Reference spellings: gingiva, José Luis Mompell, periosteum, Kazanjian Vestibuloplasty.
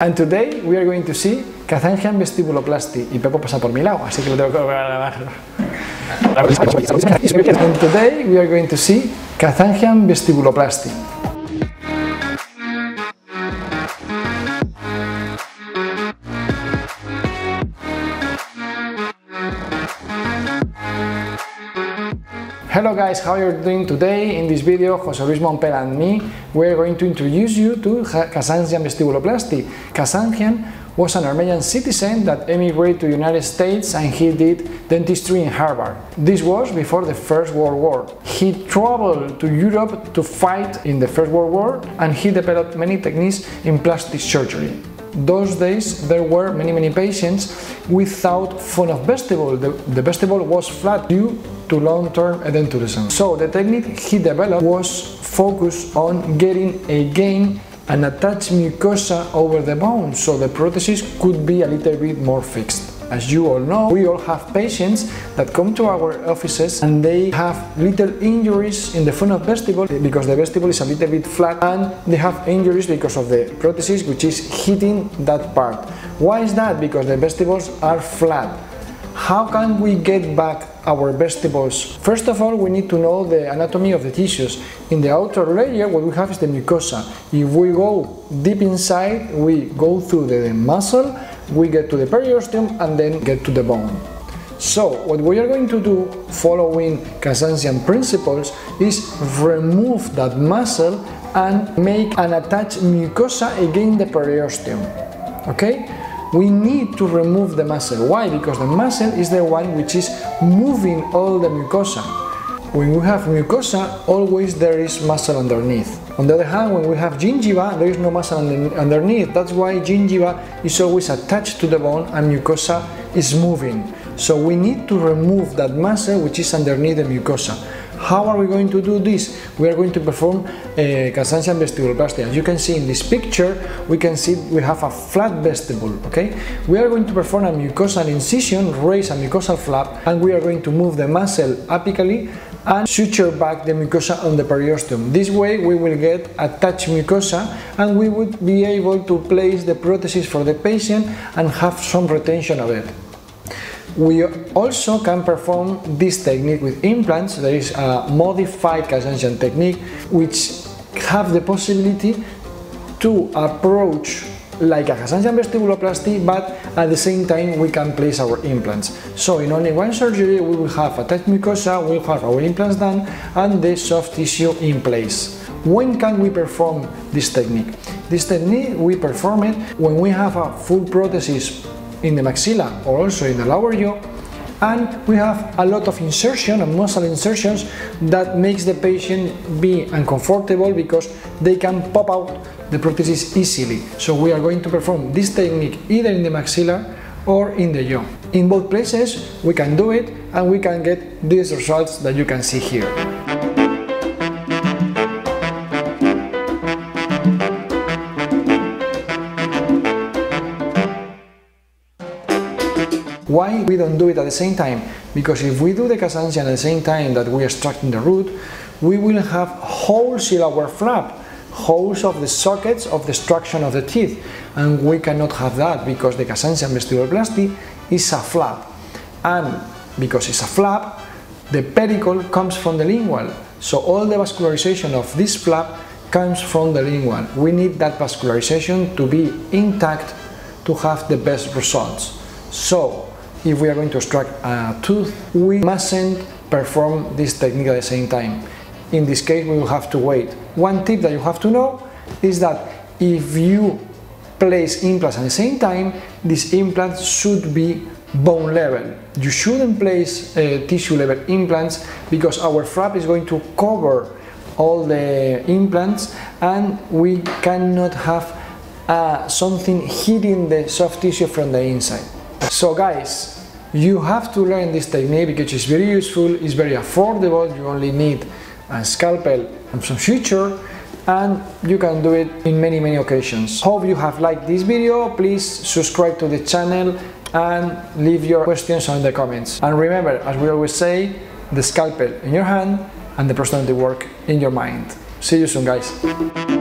And today we are going to see Kazanjian Vestibuloplasty. Y Pepo pasa por mi lado, así que lo tengo que volver a grabar. And today we are going to see Kazanjian Vestibuloplasty. Hello guys, how are you doing today? In this video, José Luis Mompell and me, we're going to introduce you to Kazanjian Vestibuloplasty. Kazanjian was an Armenian citizen that emigrated to the United States and he did dentistry in Harvard. This was before the First World War. He traveled to Europe to fight in the First World War and he developed many techniques in plastic surgery. Those days there were many patients without form of vestibule. The vestibule was flat due to long-term edentourism. So the technique he developed was focused on getting again an attached mucosa over the bone, so the prosthesis could be a little bit more fixed. As you all know, we all have patients that come to our offices and they have little injuries in the front of vestibule because the vestibule is a little bit flat and they have injuries because of the prosthesis which is hitting that part. Why is that? Because the vestibules are flat. How can we get back our vestibules? First of all, we need to know the anatomy of the tissues. In the outer layer, what we have is the mucosa. If we go deep inside, we go through the muscle, we get to the periosteum and then get to the bone. So what we are going to do following Kazanjian principles is remove that muscle and make an attached mucosa against the periosteum. Okay? We need to remove the muscle. Why? Because the muscle is the one which is moving all the mucosa. When we have mucosa, always there is muscle underneath. On the other hand, when we have gingiva, there is no muscle underneath. That's why gingiva is always attached to the bone and mucosa is moving. So we need to remove that muscle which is underneath the mucosa. How are we going to do this? We are going to perform Kazanjian Vestibuloplasty. As you can see in this picture, we can see we have a flat vestibule, okay? We are going to perform a mucosal incision, raise a mucosal flap, and we are going to move the muscle apically and suture back the mucosa on the periosteum. This way we will get attached mucosa and we would be able to place the prosthesis for the patient and have some retention of it. We also can perform this technique with implants. There is a modified Kazanjian technique which have the possibility to approach like a Kazanjian Vestibuloplasty, but at the same time we can place our implants. So in only one surgery we will have attached mucosa, we will have our implants done and the soft tissue in place. When can we perform this technique? This technique we perform it when we have a full prosthesis in the maxilla or also in the lower jaw and we have a lot of insertion and muscle insertions that makes the patient be uncomfortable because they can pop out the prosthesis easily. So we are going to perform this technique either in the maxilla or in the jaw. In both places we can do it and we can get these results that you can see here. Why we don't do it at the same time? Because if we do the Kazanjian at the same time that we are extracting the root, we will have holes in our flap, holes of the sockets of the extraction of the teeth, and we cannot have that because the Kazanjian Vestibuloplasty is a flap, and because it's a flap, the pedicle comes from the lingual, so all the vascularization of this flap comes from the lingual. We need that vascularization to be intact to have the best results. So if we are going to extract a tooth, we mustn't perform this technique at the same time. In this case, we will have to wait. One tip that you have to know is that if you place implants at the same time, these implants should be bone level. You shouldn't place tissue level implants because our flap is going to cover all the implants and we cannot have something hitting the soft tissue from the inside. So guys, you have to learn this technique because it's very useful, it's very affordable, you only need a scalpel and some suture and you can do it in many occasions. Hope you have liked this video, please subscribe to the channel and leave your questions on the comments. And remember, as we always say, the scalpel in your hand and the prosthetic work in your mind. See you soon guys.